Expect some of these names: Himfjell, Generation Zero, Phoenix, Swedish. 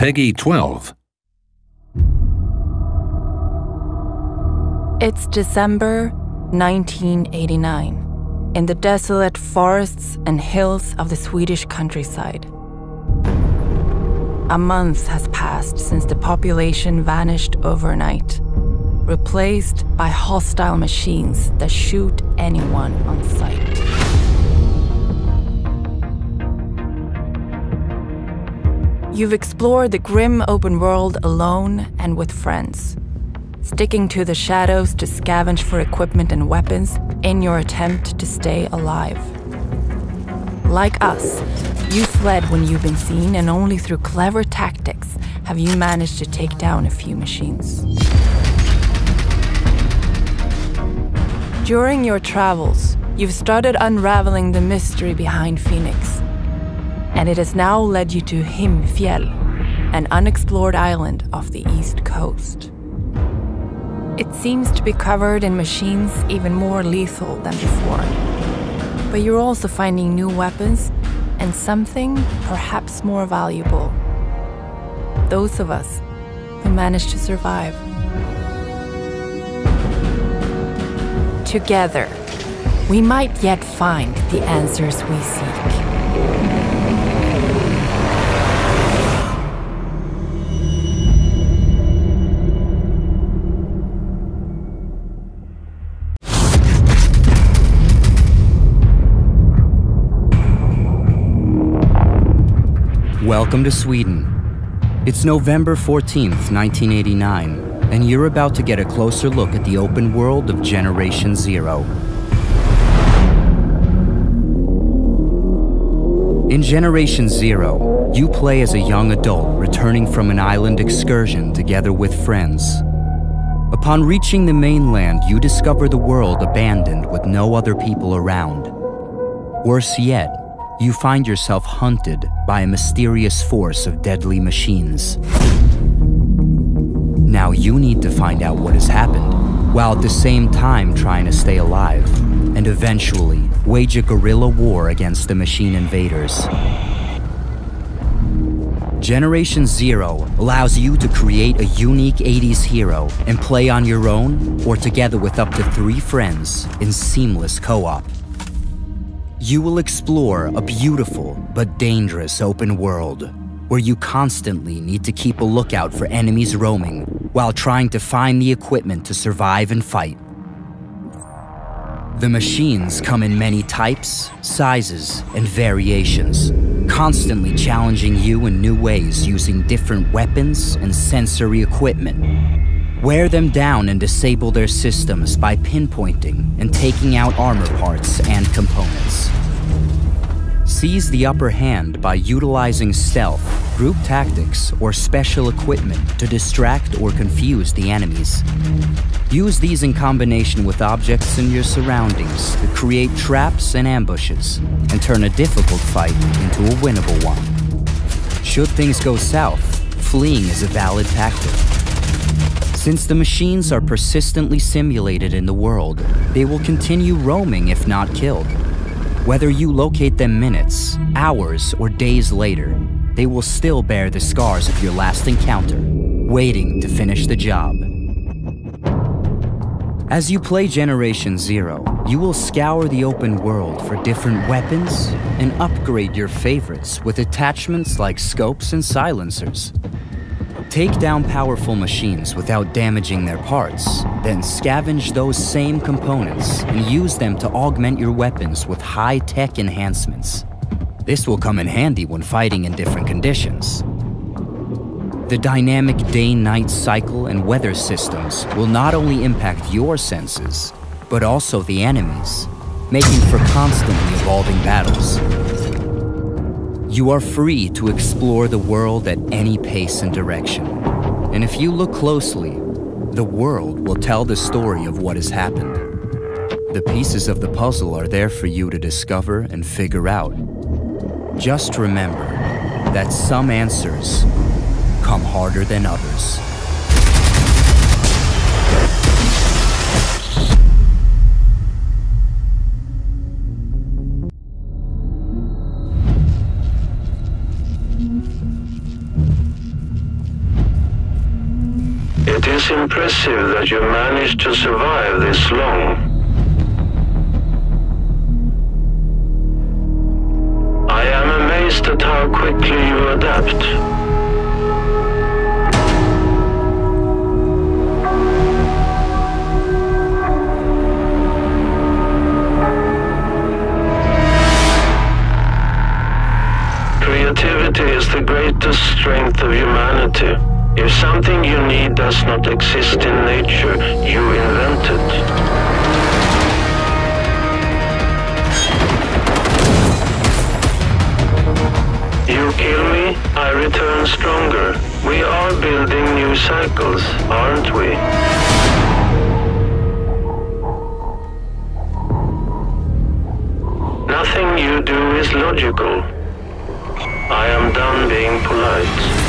Peggy 12. It's December 1989, in the desolate forests and hills of the Swedish countryside. A month has passed since the population vanished overnight, replaced by hostile machines that shoot anyone on sight. You've explored the grim open world alone and with friends, sticking to the shadows to scavenge for equipment and weapons in your attempt to stay alive. Like us, you fled when you've been seen, and only through clever tactics have you managed to take down a few machines. During your travels, you've started unraveling the mystery behind Phoenix, and it has now led you to Himfjell, an unexplored island off the east coast. It seems to be covered in machines even more lethal than before. But you're also finding new weapons and something perhaps more valuable: those of us who managed to survive. Together, we might yet find the answers we seek. Welcome to Sweden. It's November 14th, 1989, and you're about to get a closer look at the open world of Generation Zero. In Generation Zero, you play as a young adult returning from an island excursion together with friends. Upon reaching the mainland, you discover the world abandoned with no other people around. Worse yet, you find yourself hunted by a mysterious force of deadly machines. Now you need to find out what has happened, while at the same time trying to stay alive, and eventually wage a guerrilla war against the machine invaders. Generation Zero allows you to create a unique 80s hero and play on your own or together with up to 3 friends in seamless co-op. You will explore a beautiful but dangerous open world, where you constantly need to keep a lookout for enemies roaming while trying to find the equipment to survive and fight. The machines come in many types, sizes, and variations, constantly challenging you in new ways using different weapons and sensory equipment. Wear them down and disable their systems by pinpointing and taking out armor parts and components. Seize the upper hand by utilizing stealth, group tactics, or special equipment to distract or confuse the enemies. Use these in combination with objects in your surroundings to create traps and ambushes, and turn a difficult fight into a winnable one. Should things go south, fleeing is a valid tactic. Since the machines are persistently simulated in the world, they will continue roaming if not killed. Whether you locate them minutes, hours, or days later, they will still bear the scars of your last encounter, waiting to finish the job. As you play Generation Zero, you will scour the open world for different weapons and upgrade your favorites with attachments like scopes and silencers. Take down powerful machines without damaging their parts, then scavenge those same components and use them to augment your weapons with high-tech enhancements. This will come in handy when fighting in different conditions. The dynamic day-night cycle and weather systems will not only impact your senses, but also the enemies, making for constantly evolving battles. You are free to explore the world at any pace and direction. And if you look closely, the world will tell the story of what has happened. The pieces of the puzzle are there for you to discover and figure out. Just remember that some answers come harder than others. is impressive that you managed to survive this long. I am amazed at how quickly you adapt. Creativity is the greatest strength of humanity. If something you need does not exist in nature, you invent it. You kill me, I return stronger. We are building new cycles, aren't we? Nothing you do is logical. I am done being polite.